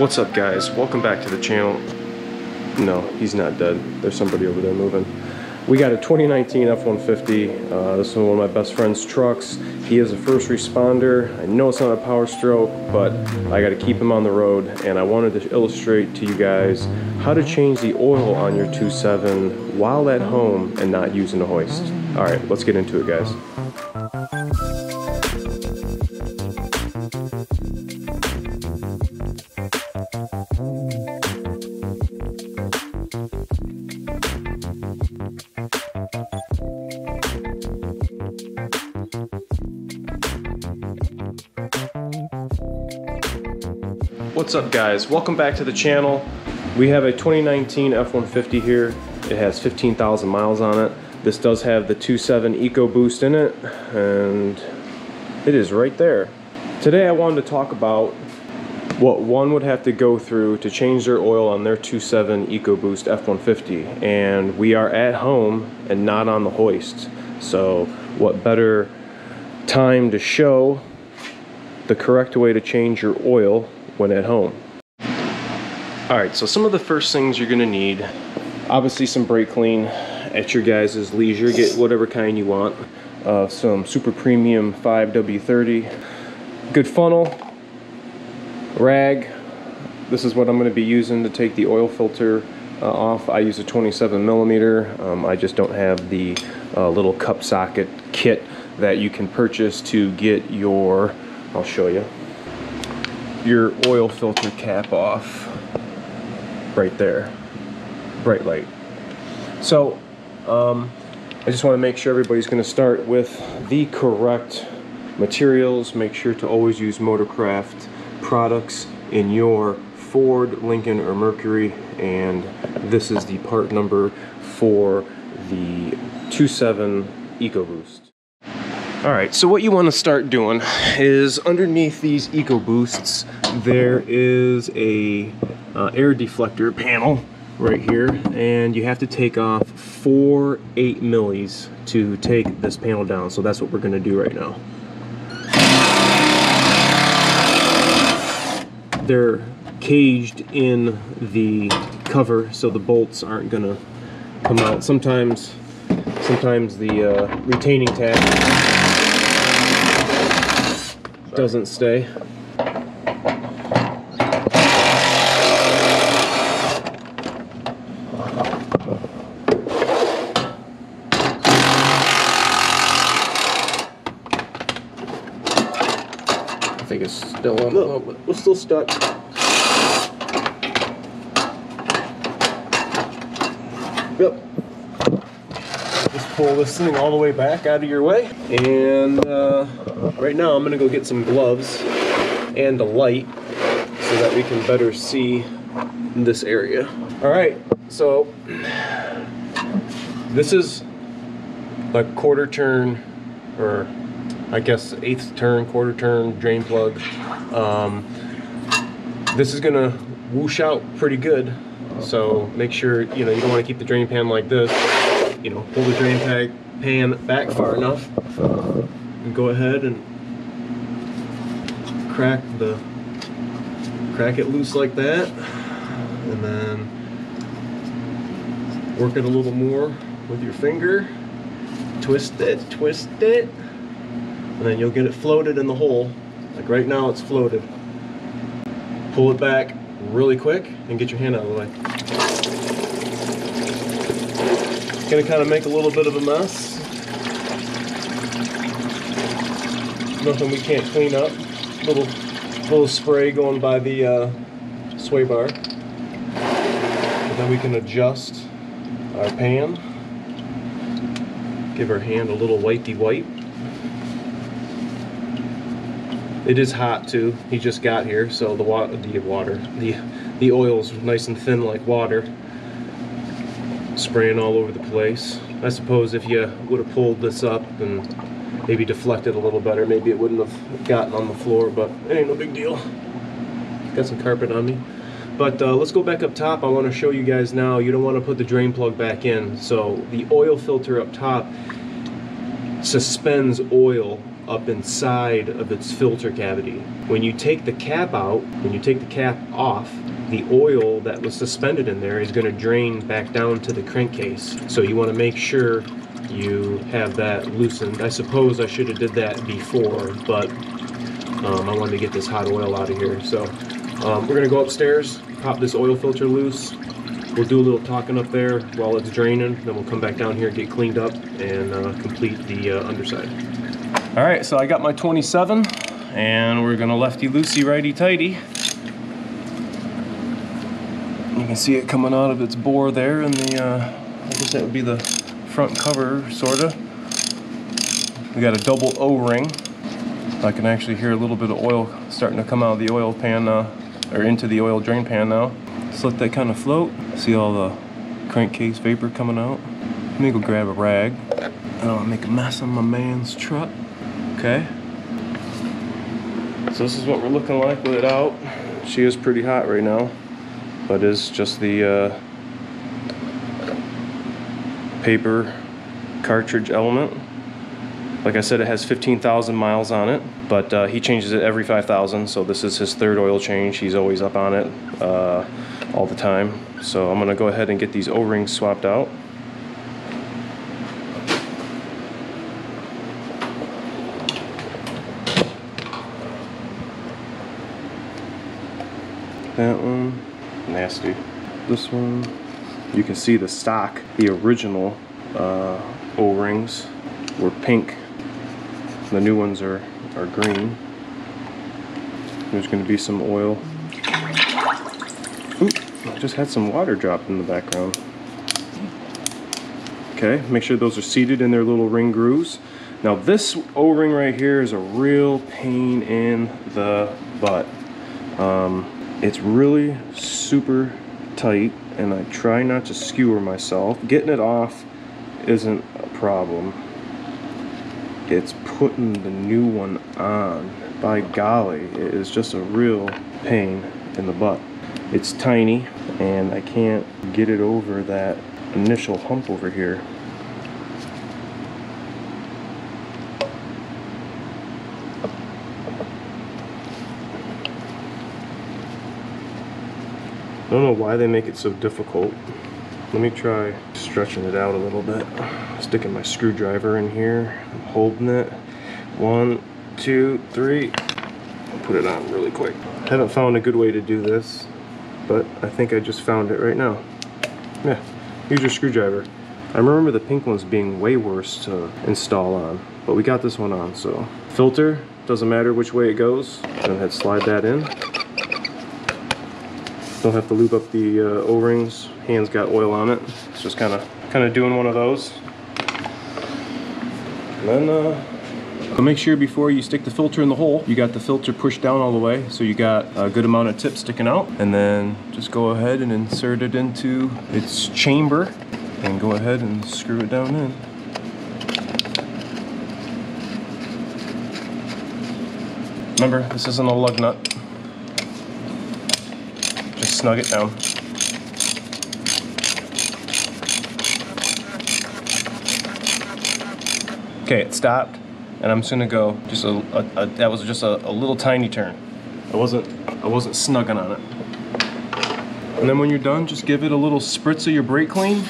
What's up, guys? Welcome back to the channel. No, he's not dead. There's somebody over there moving. We got a 2019 F-150. This is one of my best friend's trucks. He is a first responder. I know it's not a power stroke, but I got to keep him on the road, and I wanted to illustrate to you guys how to change the oil on your 2.7 while at home and not using a hoist. All right, let's get into it, guys. What's up, guys? Welcome back to the channel. We have a 2019 F-150 here. It has 15,000 miles on it. This does have the 2.7 EcoBoost in it, and it is right there. Today I wanted to talk about what one would have to go through to change their oil on their 2.7 EcoBoost F-150, and we are at home and not on the hoist. So what better time to show the correct way to change your oil when at home. All right, so some of the first things you're gonna need, obviously some brake clean at your guys' leisure, get whatever kind you want. Some super premium 5W30, good funnel, rag. This is what I'm gonna be using to take the oil filter off. I use a 27 millimeter. I just don't have the little cup socket kit that you can purchase to get your, I'll show you, your oil filter cap off. Right there, bright light. So I just want to make sure everybody's going to start with the correct materials. Make sure to always use Motorcraft products in your Ford, Lincoln, or Mercury, and this is the part number for the 2.7 EcoBoost. All right, so what you want to start doing is underneath these EcoBoosts, there is a air deflector panel right here, and you have to take off 4 8mm to take this panel down. So that's what we're going to do right now. They're caged in the cover, so the bolts aren't going to come out. Sometimes the retaining tab doesn't stay. I think it's still on. No, a little bit. We're still stuck. Yep. Just pull this thing all the way back out of your way, and right now I'm gonna go get some gloves and a light so that we can better see this area. All right, so this is a quarter turn, or I guess eighth turn, quarter turn drain plug. This is gonna whoosh out pretty good, so make sure, you know, you don't want to keep the drain pan like this. You know, pull the drain pan back far enough and go ahead and crack it loose like that, and then work it a little more with your finger, twist it, and then you'll get it floated in the hole. Like right now it's floated. Pull it back really quick and get your hand out of the way. Gonna kind of make a little bit of a mess. Nothing we can't clean up. Little spray going by the sway bar. And then we can adjust our pan. Give our hand a little wipey wipe. It is hot too. He just got here, so the oil's nice and thin like water. Spraying all over the place. I suppose if you would have pulled this up and maybe deflected a little better, maybe it wouldn't have gotten on the floor, but it ain't no big deal. Got some carpet on me. But let's go back up top. I want to show you guys now, you don't want to put the drain plug back in. So the oil filter up top suspends oil up inside of its filter cavity. When you take the cap out, when you take the cap off, the oil that was suspended in there is going to drain back down to the crankcase. So you want to make sure you have that loosened. I suppose I should have did that before, but I wanted to get this hot oil out of here. So we're going to go upstairs, pop this oil filter loose. We'll do a little talking up there while it's draining, then we'll come back down here, get cleaned up, and complete the underside. All right, so I got my 2.7, and we're going to lefty-loosey, righty-tighty. You can see it coming out of its bore there, and the, I guess that would be the front cover, sort of. We got a double O-ring. I can actually hear a little bit of oil starting to come out of the oil pan, or into the oil drain pan now. Just let that kind of float. See all the crankcase vapor coming out. Let me go grab a rag. I don't want to make a mess on my man's truck. Okay. So this is what we're looking like with it out. She is pretty hot right now. But it's just the paper cartridge element. Like I said, it has 15,000 miles on it, but he changes it every 5,000, so this is his third oil change. He's always up on it all the time. So I'm gonna go ahead and get these O-rings swapped out. That one. Nasty. This one, you can see the stock, the original O-rings were pink. The new ones are green. There's going to be some oil. Oop, I just had some water dropped in the background. Okay, make sure those are seated in their little ring grooves. Now this O-ring right here is a real pain in the butt. It's really super tight, and I try not to skewer myself. Getting it off isn't a problem. It's putting the new one on. By golly, it is just a real pain in the butt. It's tiny, and I can't get it over that initial hump over here. I don't know why they make it so difficult. Let me try stretching it out a little bit. Sticking my screwdriver in here. I'm holding it. 1, 2, 3. I'll put it on really quick. I haven't found a good way to do this, but I think I just found it right now. Yeah, here's your screwdriver. I remember the pink ones being way worse to install on, but we got this one on, so. Filter, doesn't matter which way it goes. Go ahead, slide that in. Don't have to lube up the O-rings. Hand's got oil on it. It's just kind of doing one of those. And then, so make sure before you stick the filter in the hole, you got the filter pushed down all the way, so you got a good amount of tip sticking out. And then just go ahead and insert it into its chamber, and go ahead and screw it down in. Remember, this isn't a lug nut. Just snug it down. Okay, it stopped, and I'm just gonna go. Just that was just a little tiny turn. I wasn't snugging on it. And then when you're done, just give it a little spritz of your brake clean.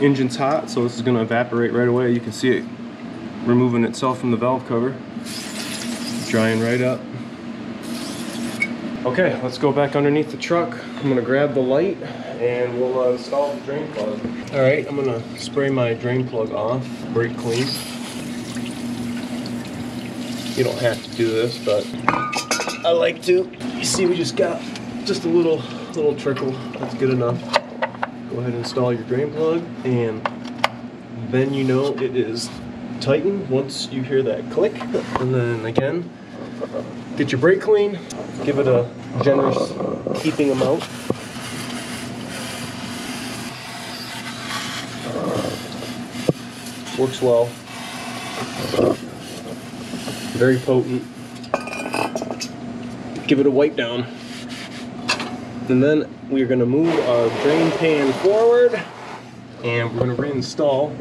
Engine's hot, so this is gonna evaporate right away. You can see it removing itself from the valve cover, drying right up. Okay, let's go back underneath the truck. I'm gonna grab the light and we'll install the drain plug. All right, I'm gonna spray my drain plug off, brake clean. You don't have to do this, but I like to. You see, we just got just a little trickle. That's good enough. Go ahead and install your drain plug, and then you know it is tightened once you hear that click. And then again, get your brake clean, give it a generous keeping amount. Works well. Very potent. Give it a wipe down. And then we're gonna move our drain pan forward, and we're gonna reinstall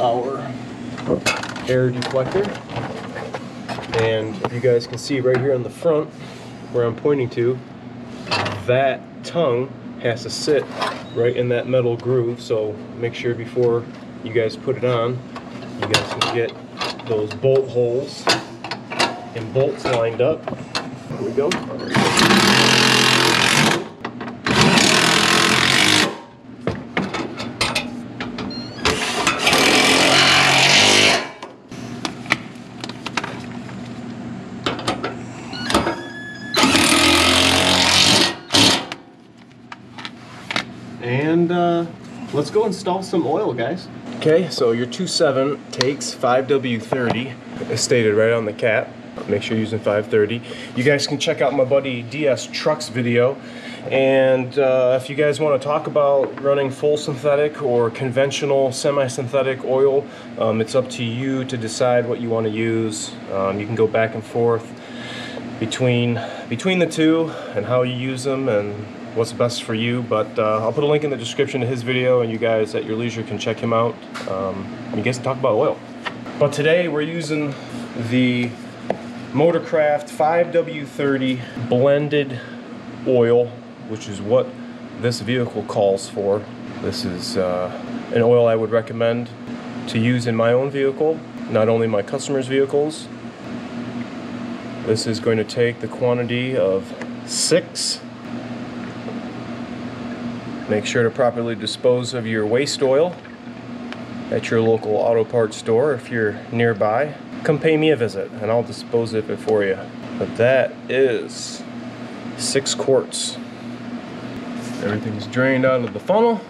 our air deflector. And if you guys can see right here on the front where I'm pointing to, that tongue has to sit right in that metal groove. So make sure before you guys put it on, you guys can get those bolt holes and bolts lined up. Here we go. And let's go install some oil, guys. Okay, so your 2.7 takes 5W30. It's stated right on the cap. Make sure you're using 530. You guys can check out my buddy DS Trucks video. And if you guys want to talk about running full synthetic or conventional semi-synthetic oil, it's up to you to decide what you want to use. You can go back and forth between the two and how you use them and what's best for you. But I'll put a link in the description to his video, and you guys at your leisure can check him out. And you guys can talk about oil. But today we're using the Motorcraft 5W30 blended oil, which is what this vehicle calls for. This is an oil I would recommend to use in my own vehicle, not only my customers' vehicles. This is going to take the quantity of 6. Make sure to properly dispose of your waste oil at your local auto parts store if you're nearby. Come pay me a visit and I'll dispose of it for you. But that is 6 quarts. Everything's drained out of the funnel.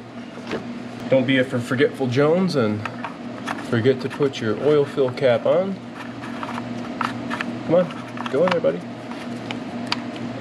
Don't be a forgetful Jones and forget to put your oil fill cap on. Come on, go in there, buddy.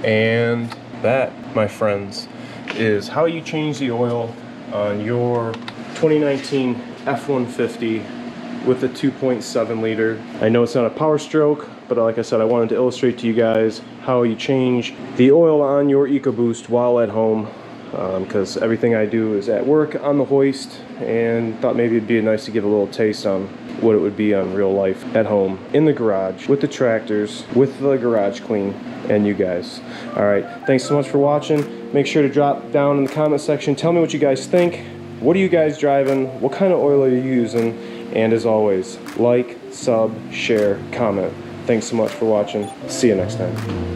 And that, my friends, is how you change the oil on your 2019 F-150 with the 2.7 liter. I know it's not a power stroke, but like I said, I wanted to illustrate to you guys how you change the oil on your EcoBoost while at home, because everything I do is at work on the hoist, and thought maybe it'd be nice to give a little taste on what it would be on real life at home, in the garage, with the tractors, with the garage queen, and you guys. All right, thanks so much for watching. Make sure to drop down in the comment section. Tell me what you guys think. What are you guys driving? What kind of oil are you using? And as always, like, sub, share, comment. Thanks so much for watching. See you next time.